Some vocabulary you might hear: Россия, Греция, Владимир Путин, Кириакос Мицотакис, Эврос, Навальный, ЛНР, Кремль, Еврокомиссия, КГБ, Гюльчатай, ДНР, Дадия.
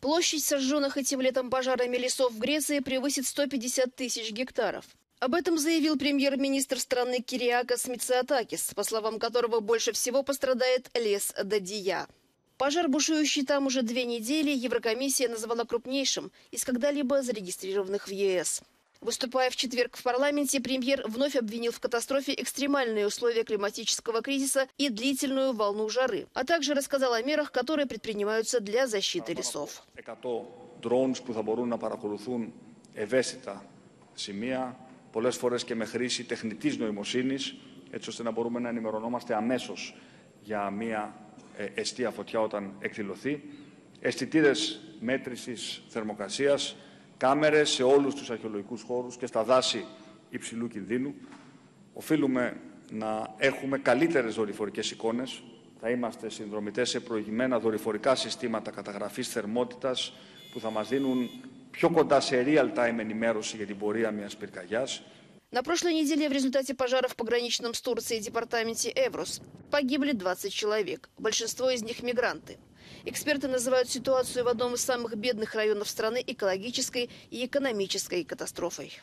Площадь сожженных этим летом пожарами лесов в Греции превысит 150 тысяч гектаров. Об этом заявил премьер-министр страны Кириакос Мицотакис, по словам которого больше всего пострадает лес Дадия. Пожар, бушующий там уже 2 недели, Еврокомиссия назвала крупнейшим из когда-либо зарегистрированных в ЕС. Выступая в четверг в парламенте, премьер вновь обвинил в катастрофе экстремальные условия климатического кризиса и длительную волну жары, а также рассказал о мерах, которые предпринимаются для защиты лесов. Κάμερες σε όλους τους αρχαιολογικούς χώρους και στα δάση υψηλού κινδύνου. Οφείλουμε να έχουμε καλύτερες δορυφορικές εικόνες. Θα είμαστε συνδρομητές σε προηγμένα δορυφορικά συστήματα καταγραφής θερμότητας που θα μας δίνουν πιο κοντά σε real-time ενημέρωση για την πορεία μιας πυρκαγιάς. На прошлой неделе в результате пожара в пограничном с Турцией департаменте Эврос погибли 20 человек, большинство из них мигранты. Эксперты называют ситуацию в одном из самых бедных районов страны экологической и экономической катастрофой.